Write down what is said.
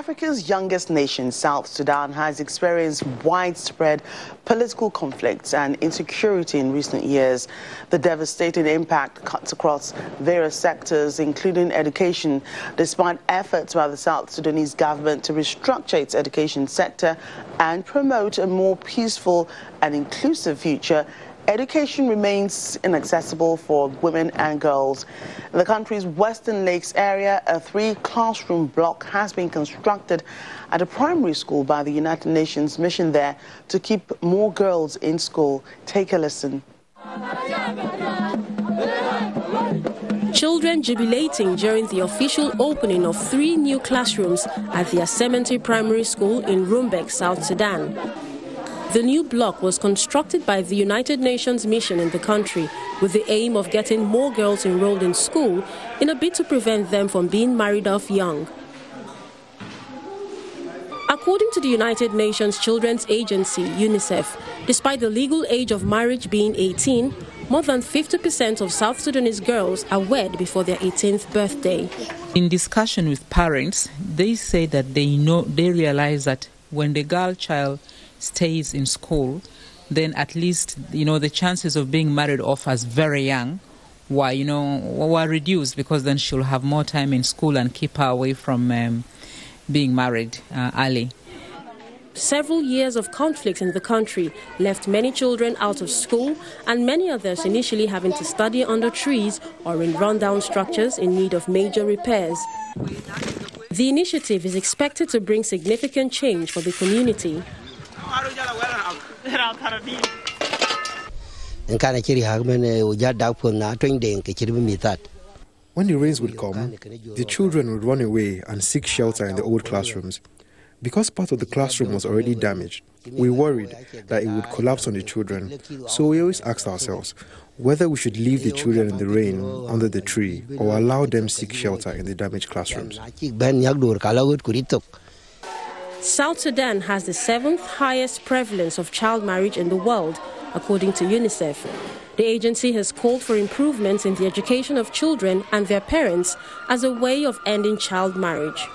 Africa's youngest nation, South Sudan, has experienced widespread political conflicts and insecurity in recent years. The devastating impact cuts across various sectors, including education. Despite efforts by the South Sudanese government to restructure its education sector and promote a more peaceful and inclusive future, education remains inaccessible for women and girls. In the country's Western Lakes area, a 3-classroom block has been constructed at a primary school by the United Nations mission there to keep more girls in school. Take a listen. Children jubilating during the official opening of 3 new classrooms at the Asemente Primary School in Rumbek, South Sudan. The new block was constructed by the United Nations mission in the country with the aim of getting more girls enrolled in school in a bid to prevent them from being married off young. According to the United Nations Children's Agency, UNICEF, despite the legal age of marriage being 18, more than 50% of South Sudanese girls are wed before their 18th birthday. In discussion with parents, they say that they realize that when the girl child stays in school, then at least the chances of being married off as very young were reduced, because then she'll have more time in school and keep her away from being married early. Several years of conflict in the country left many children out of school, and many others initially having to study under trees or in rundown structures in need of major repairs. The initiative is expected to bring significant change for the community. When the rains would come, the children would run away and seek shelter in the old classrooms. Because part of the classroom was already damaged, we worried that it would collapse on the children. So we always asked ourselves whether we should leave the children in the rain under the tree or allow them seek shelter in the damaged classrooms. South Sudan has the 7th highest prevalence of child marriage in the world, according to UNICEF. The agency has called for improvements in the education of children and their parents as a way of ending child marriage.